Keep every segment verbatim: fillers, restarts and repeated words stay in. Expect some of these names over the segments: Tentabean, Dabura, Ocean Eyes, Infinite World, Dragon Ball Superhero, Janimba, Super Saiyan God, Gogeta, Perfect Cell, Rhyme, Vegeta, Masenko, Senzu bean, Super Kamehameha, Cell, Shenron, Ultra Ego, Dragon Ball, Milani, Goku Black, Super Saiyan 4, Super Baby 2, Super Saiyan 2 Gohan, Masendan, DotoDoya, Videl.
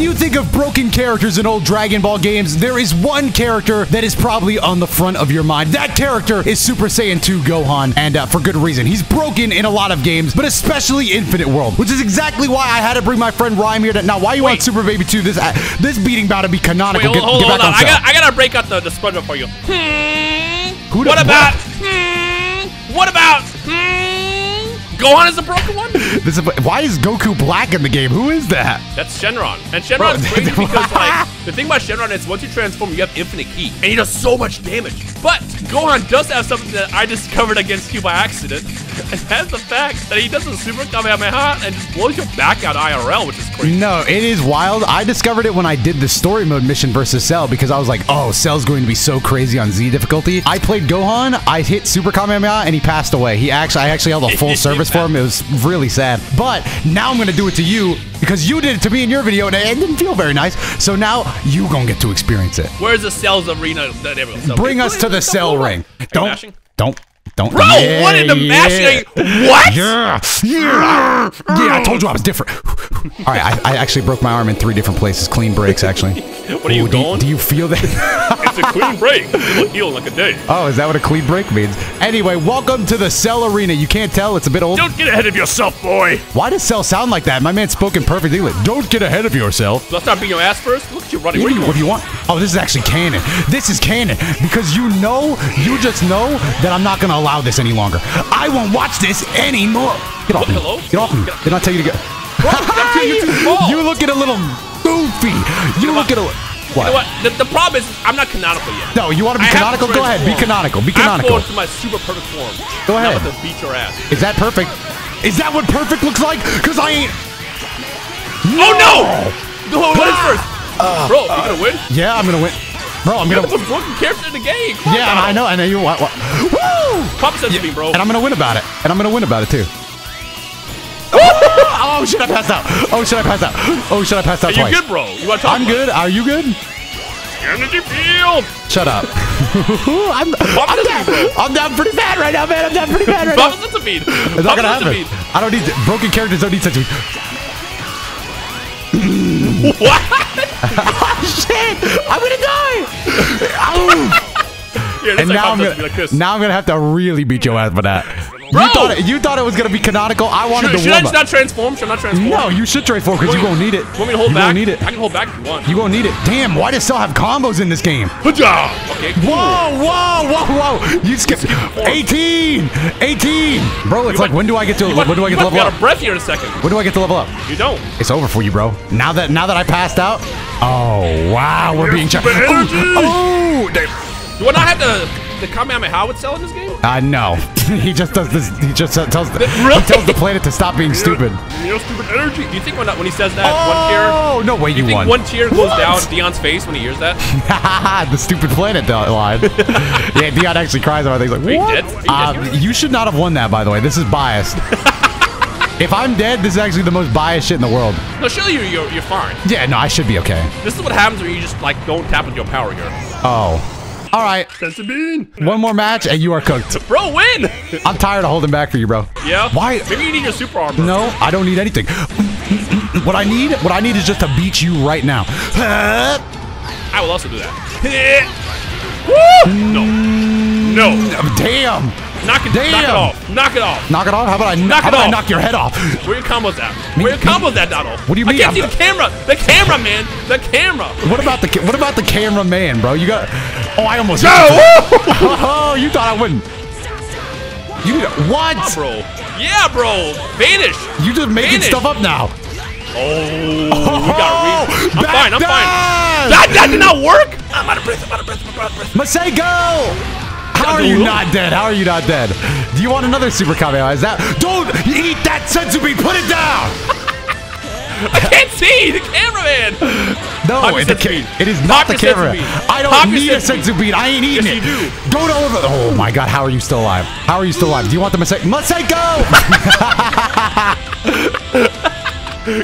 When you think of broken characters in old Dragon Ball games, there is one character that is probably on the front of your mind. That character is Super Saiyan two Gohan, and uh, for good reason. He's broken in a lot of games, but especially Infinite World, which is exactly why I had to bring my friend Rhyme here. To, now, why you Wait. on Super Baby two? This uh, this beating bout to be canonical. Wait, hold, get, hold, get back hold on. on I, gotta, I gotta break out the, the SpongeBob for you. Hmm. Who what about? Hmm. What about? Gohan is the broken one? This is, why is Goku Black in the game? Who is that? That's Shenron. And Shenron's Bro, crazy because, like, the thing about Shenron is once you transform, you have infinite ki, and he does so much damage. But Gohan does have something that I discovered against you by accident, and that's the fact that he does a Super Kamehameha and just blows your back out I R L, which is crazy. No, it is wild. I discovered it when I did the story mode mission versus Cell because I was like, oh, Cell's going to be so crazy on Z difficulty. I played Gohan, I hit Super Kamehameha, and he passed away. He actually, I actually held a full service for him. It was really sad. But now I'm going to do it to you because you did it to me in your video, and it didn't feel very nice. So now you going to get to experience it. Where's the Cell's arena? Bring us to the Cell ring. Don't, don't. Don't Bro, yeah, what in the yeah. mashing? What? Yeah, yeah, yeah! I told you I was different. All right, I, I actually broke my arm in three different places. Clean breaks, actually. What are you Ooh, doing? Do, do you feel that? It's a clean break. It'll heal like a day. Oh, is that what a clean break means? Anyway, welcome to the Cell Arena. You can't tell; it's a bit old. Don't get ahead of yourself, boy. Why does Cell sound like that? My man spoke in perfect English. Don't get ahead of yourself. Let's not beat your ass first. Look at you running. What do you, what do you want? Oh, this is actually canon. This is canon because you know, you just know that I'm not gonna allow this any longer. I won't watch this anymore. Get off me. Hello? Get off me. Did not tell you to get. Bro, you, you look at a little goofy. You, you look at a. What? You know what? The, the problem is I'm not canonical yet. No, you want to be I canonical? Go ahead. Be canonical. Be canonical. I'm going to my super perfect form. Go ahead. I'm about to beat your ass. Is that perfect? Is that what perfect looks like? Because I ain't. No. Oh no! No, what is first? Uh, Bro, uh, you gonna win? Yeah, I'm gonna win. Bro, I'm You're gonna. You're the broken character in the game. Come yeah, on, I know. I know you. What? what? Woo! Pop sense yeah. me, bro. And I'm gonna win about it. And I'm gonna win about it too. Oh, should I pass out? Oh, should I pass out? Oh, should I pass out? Are twice? You good, bro? You want to talk I'm about? good. Are you good? Energy field. Shut up. I'm, I'm, down, I'm down pretty bad right now, man. I'm down pretty bad right now. It's not gonna happen. I don't need to, broken characters. Don't need such. What? Oh, shit! I'm gonna die. Oh. Yeah, and like now I'm gonna, like now I'm gonna have to really beat your ass for that. Bro. You thought it, you thought it was gonna be canonical. I wanted to. Should, should I just not transform? Should I not transform? No, you should transform because you, you gonna need it. Want me to hold you back? Need it. I can hold back if you want. You gonna need it. Damn, why does Cell have combos in this game? Good job. Okay. Cool. Whoa, whoa, whoa, whoa! You skipped eighteen, eighteen. Bro, it's you like might, when do I get to? Might, when do I get to level up? Out of breath here in a second. When do I get to level up? You don't. It's over for you, bro. Now that now that I passed out. Oh wow, we're being checked. Oh, oh. Do I not have to? The Kamehameha would sell in this game? Uh, no. He just does this. He just tells the, really? he tells the planet to stop being stupid. You know, stupid energy. Do you think when, when he says that, oh, one tear? Oh, no way you, you won. One tear goes what? down Dion's face when he hears that? The stupid planet line. Yeah, Dion actually cries about things like, Wait, what? Dead? Uh, you should not have won that, by the way. This is biased. If I'm dead, this is actually the most biased shit in the world. No, surely you're, you're, you're fine. Yeah, no, I should be okay. This is what happens when you just, like, don't tap with your power here. Oh. All right. Senzu bean. One more match and you are cooked. Bro, win. I'm tired of holding back for you, bro. Yeah. Why? Maybe you need your super armor. No, I don't need anything. What I need, what I need is just to beat you right now. I will also do that. Woo! No. No. Damn. Knock it, Damn. knock it off. Knock it off. Knock it off? How about I knock, it off. I knock your head off? Where your combos at? Where your combos at, Donald? What do you mean? I can't see the camera. The camera, man. The camera. What about the What about the camera, man, bro? You got. Oh, I almost. No! Oh, you thought I wouldn't. You what? Oh, bro. Yeah, bro. Vanish. You just making Vanish. stuff up now. Oh, oh, we got re I'm fine. I'm down. fine. That, that did not work. I'm out of breath. I'm out of breath. I'm out of breath. Masenko. How are you not dead? How are you not dead? Do you want another Super Kamehameha? Is that? Don't eat that Senzu bean. Put it down. I can't see the cameraman. No, it, it is not Pop the camera. I don't Pop need a Senzu bean. I ain't eating yes, it. You do. Go to over. Oh my God! How are you still alive? How are you still alive? Do you want the Masenko? Masenko!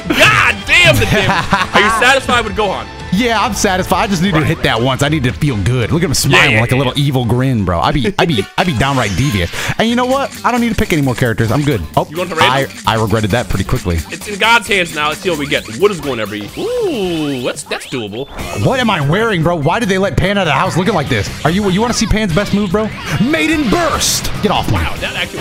God damn the damn! Are you satisfied with Gohan? Yeah, I'm satisfied. I just need right. to hit that once. I need to feel good. Look at him smiling yeah, yeah, like yeah. a little evil grin, bro. I'd be, I'd be, I'd be downright devious. And you know what? I don't need to pick any more characters. I'm good. Oh, you want the I, I regretted that pretty quickly. It's in God's hands now. Let's see what we get. What is going every? Ooh, that's that's doable. What am I wearing, bro? Why did they let Pan out of the house looking like this? Are you, you want to see Pan's best move, bro? Maiden burst. Get off! Wow, that actually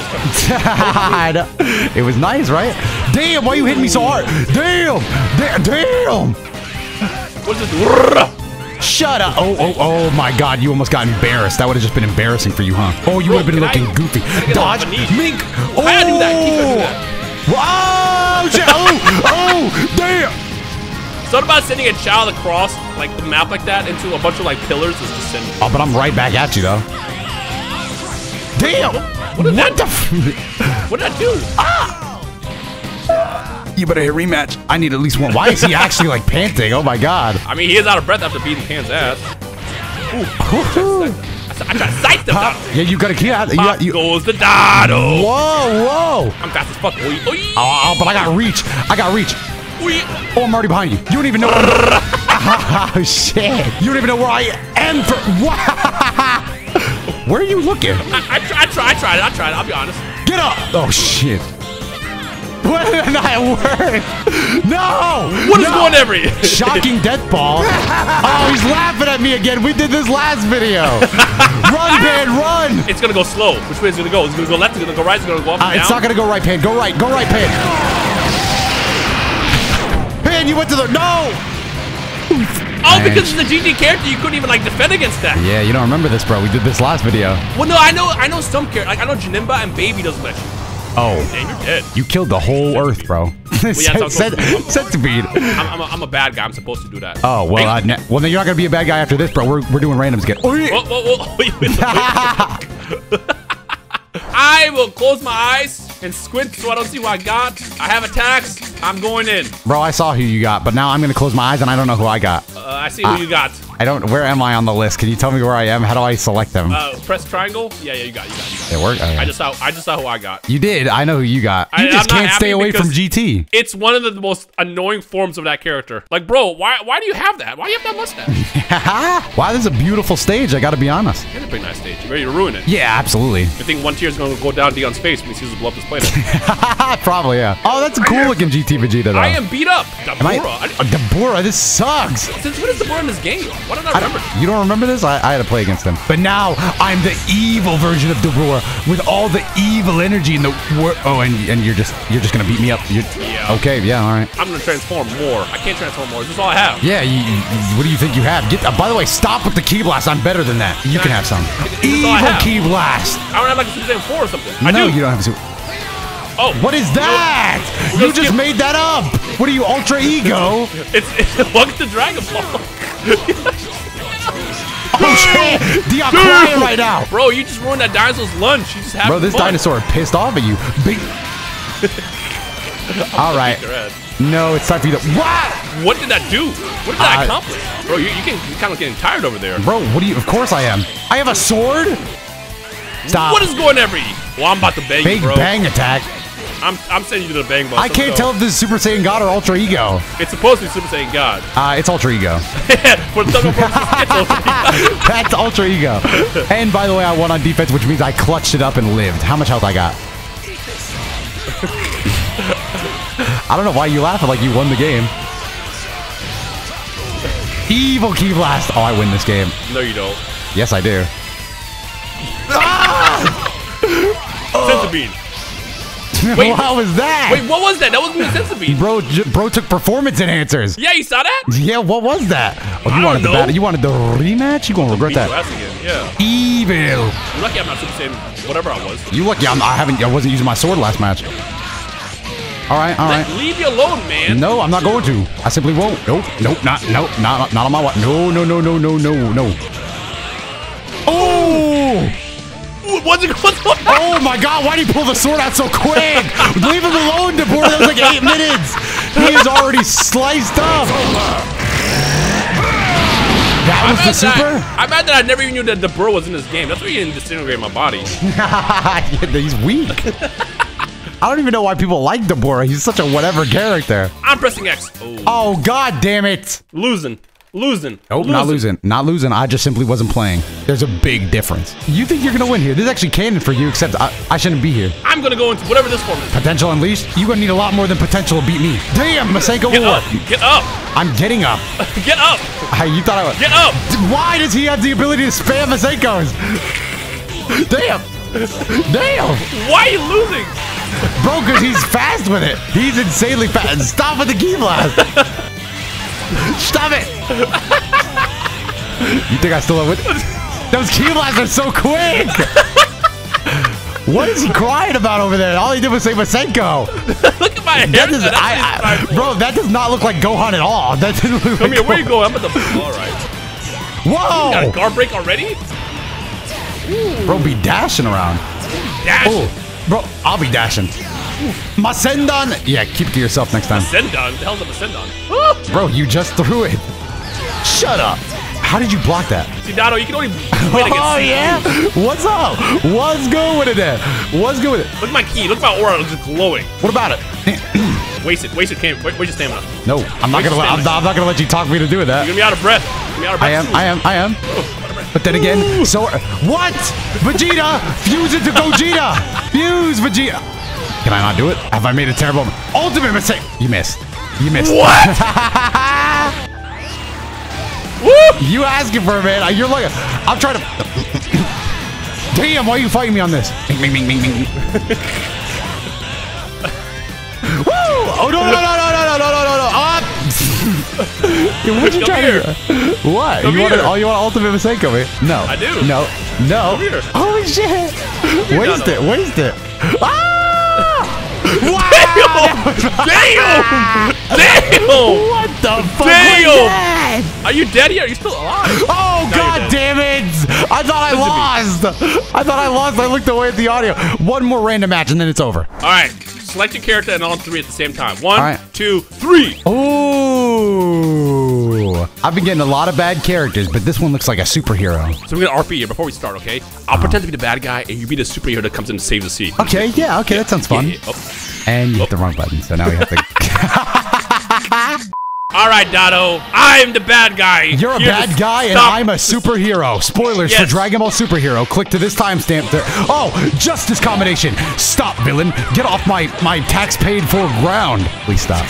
was perfect. It was nice, right? Damn, why are you hitting me so hard? Damn, damn, damn. What's this? Shut up. Oh, oh, oh my God. You almost got embarrassed. That would have just been embarrassing for you, huh? Oh, you would have been looking I, goofy. Dodge. Mink. Oh. I do that. Keep doing that. Oh, shit. Oh, oh, damn. Something about sending a child across like the map like that into a bunch of like pillars is just sending. Oh, but I'm right back at you, though. Damn. What, what, what the f What did I do? Ah. You better hit rematch. I need at least one. Why is he actually like panting? Oh my God. I mean, he is out of breath after beating Pan's ass. Ooh. I tried to sight them. Yeah, you gotta kill. You got, you. Goes the Dado. Whoa, whoa. I'm fast as fuck. Oy, oy. Oh, but I got reach. I got reach. Oy. Oh, I'm already behind you. You don't even know. Oh, shit. You don't even know where I am. For what? Where are you looking? I, I, try, I, try, I tried it. I tried it. I'll be honest. Get up. Oh, shit. What did I work? No! What is no. going every? Shocking death ball. Oh, he's laughing at me again. We did this last video. Run, Pan, run! It's gonna go slow. Which way is it gonna go? It's gonna go left, it's gonna go right, it's gonna go up. Uh, and it's down. Not gonna go right, Pan. Go right, go right, Pan. Pan, you went to the no! Oh, because it's a G G character, you couldn't even like defend against that. Yeah, you don't remember this, bro. We did this last video. Well no, I know I know some characters. Like I know Janimba and Baby doesn't let you. Oh, damn, you're dead. You killed the whole Senzu Earth, bean. Bro. Well, yeah, Tentabean. I'm, I'm, I'm a bad guy. I'm supposed to do that. Oh, well, uh, ne well, then you're not going to be a bad guy after this, bro. We're, we're doing randoms again. Whoa, whoa, whoa. I will close my eyes and squint so I don't see what I got. I have attacks. I'm going in. Bro, I saw who you got, but now I'm going to close my eyes and I don't know who I got. Uh, I see who uh, you got. I don't. Where am I on the list? Can you tell me where I am? How do I select them? Uh, press triangle. Yeah, yeah, you got, you got, you got. It worked. Oh, yeah. I just saw. I just saw who I got. You did. I know who you got. You I, just I'm can't stay away from G T. It's one of the most annoying forms of that character. Like, bro, why? Why do you have that? Why do you have that mustache? Wow, this is a beautiful stage. I got to be honest. It's a pretty nice stage. You're ready to ruin it. Yeah, absolutely. I think one tier is going to go down Dion's face when he sees us blow up this planet. Probably, yeah. Oh, that's a cool I looking am, G T Vegeta. Though. I am beat up. Dabura. I, Dabura. This sucks. Since when is Dabura in this game? Why don't I remember? I, you don't remember this? I, I had to play against him. But now I'm the evil version of Dabura with all the evil energy in the world. Oh, and and you're just you're just gonna beat me up. You're, yeah. Okay. Yeah. All right. I'm gonna transform more. I can't transform more. This is all I have. Yeah. You, you, what do you think you have? Get. Uh, by the way, stop with the key blast. I'm better than that. You can, can have some. Evil have. Key blast. I don't have like a Super Saiyan four or something. No, I do. You don't have a Super. Oh. What is that? You just skip. Made that up. What are you, Ultra Ego? It's, it's welcome to Dragon Ball. Oh shit! Dion crying right now, bro. You just ruined that dinosaur's lunch. You just had bro. This fun. Dinosaur pissed off at you. Big. All right. No, it's time for you to. What? What did that do? What did that uh, accomplish, bro? You, you can you're kind of getting tired over there, bro. What do you? Of course I am. I have a sword. Stop. What is going every? Well, I'm about to bang Big you, bro. Big bang attack. I'm, I'm sending you to the bang boss. I can't so. Tell if this is Super Saiyan God or Ultra Ego. It's supposed to be Super Saiyan God. Uh, it's Ultra Ego. For the thumbnail purposes, it's Ultra Ego. That's Ultra Ego. And by the way, I won on defense, which means I clutched it up and lived. How much health I got? I don't know why you laugh like you won the game. Evil Key Blast. Oh, I win this game. No, you don't. Yes, I do. Senzu bean. Wait, how was that? Wait, what was that? That wasn't Senzu bean. Bro, bro took performance enhancers. Yeah, you saw that? Yeah, what was that? Oh, you I wanted the battle. You wanted the rematch? You're gonna regret that. Yeah. Evil. You're lucky I'm not Super Saiyan. Whatever I was. You lucky I'm, I haven't. I wasn't using my sword last match. All right, all right. Leave you alone, man. No, I'm not going to. I simply won't. Nope, nope, not, nope, not, not on my watch. No, no, no, no, no, no, no. Oh. What's it, what's going on? Oh my God! Why did he pull the sword out so quick? Leave him alone, Dabura. That was like eight minutes. He is already sliced up. That was I'm the super. I, I'm mad that I never even knew that Dabura was in this game. That's why he didn't disintegrate my body. He's weak. I don't even know why people like Dabura. He's such a whatever character. I'm pressing X. Oh, oh God damn it! Losing. Losing. Oh, losing. Not losing. Not losing. I just simply wasn't playing. There's a big difference. You think you're going to win here. This is actually canon for you, except I, I shouldn't be here. I'm going to go into whatever this form is. Potential unleashed? You're going to need a lot more than potential to beat me. Damn, Masenko will work. Get up. I'm getting up. Get up. Hey, you thought I was. Get up. Why does he have the ability to spam Masenkos? Damn. Damn. Why are you losing? Bro, because he's fast with it. He's insanely fast. Stop with the key blast. Stop it! You think I still have it? Those key blasts are so quick! What is he crying about over there? All he did was say Masenko! Look at my hair! That does, that I, I, bro, that does not look like Gohan at all. That didn't look Come like here, Gohan. Where you going? I'm at the... Alright. Whoa! You got a guard break already? Ooh. Bro, be dashing around. Dash. Oh, bro, I'll be dashing. Masendan! Yeah, keep it to yourself next time. Masendan? What the hell's a Masendan? Oh. Bro, you just threw it. Shut up. How did you block that? See, Dotto, you can only win against Oh, yeah? What's up? What's good with it there? What's good with it? Look at my key. Look at my aura. It's just glowing. What about it? Wasted. Wasted. Can't. Where's your stamina? No, I'm not going to I'm not going to let you talk me to do that. You're going to be out of breath. You're going to be out of breath. I am. Soon. I am. I am. Oh. But then again, Ooh. so... What? Vegeta! Fuse it to Gogeta! Fuse Vegeta! Can I not do it? Have I made a terrible ultimate mistake? You missed. You missed. What? Woo! You asking for it, man. You're like... I'm trying to... Damn, why are you fighting me on this? Ming, ming, ming, ming, ming. Woo! Oh, no, no, no, no, no, no, no, no, no, no. Up! What you Come trying here. to do? What? Come you want, oh, you want ultimate Masenko, man? No. I do. No. No. Come here. Holy shit. Waste it. Waste it. Ah! Wow! Damn! Damn! Damn! What the fuck was that? Are you dead yet? Are you still alive? Oh, now god damn it! I thought Listen I lost! I thought I lost. I looked away at the audio. One more random match and then it's over. Alright, select your character and all three at the same time. One, right. two, three! Ooh! I've been getting a lot of bad characters, but this one looks like a superhero. So we're gonna R P here before we start, okay? I'll oh. pretend to be the bad guy and you be the superhero that comes in and saves the sea. Okay, yeah, okay, yeah. that sounds fun. Yeah, yeah. Oh. And you hit the wrong button, so now we have to... Alright, Dotto, I'm the bad guy. You're a Here bad guy and I'm a superhero. Spoilers yes. for Dragon Ball Superhero. Click to this timestamp. To... Oh, justice combination. Stop, villain. Get off my, my tax paid for ground. Please stop.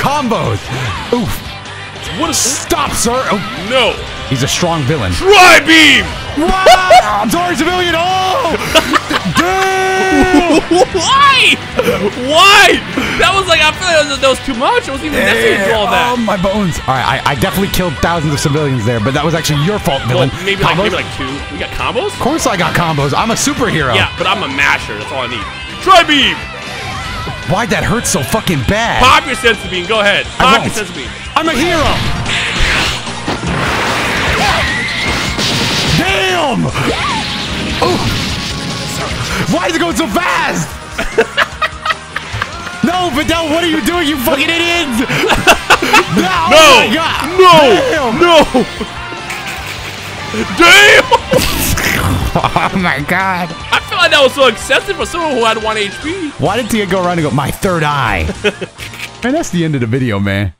Combos. Oof. What a... Stop, sir. Oh. No. He's a strong villain. Tri-beam. Wow! I'm sorry, civilian. Oh! Why? Why? That was like, I feel like that was, that was too much. It wasn't even necessary to do all that. Oh, my bones. All right, I, I definitely killed thousands of civilians there, but that was actually your fault, villain. Well, maybe, like, maybe like two. We got combos? Of course I got combos. I'm a superhero. Yeah, but I'm a masher. That's all I need. Tri-beam. Why'd that hurt so fucking bad? Pop your Senzu bean. Go ahead. Pop your Senzu bean. I'm a hero. Damn. Oh. Why is it going so fast? No, Videl, what are you doing, you fucking idiots? No, no, oh my God. no, Damn. no. Damn. Oh, my God. I feel like that was so excessive for someone who had one H P. Why did Tia go around and go, my third eye? Man, that's the end of the video, man.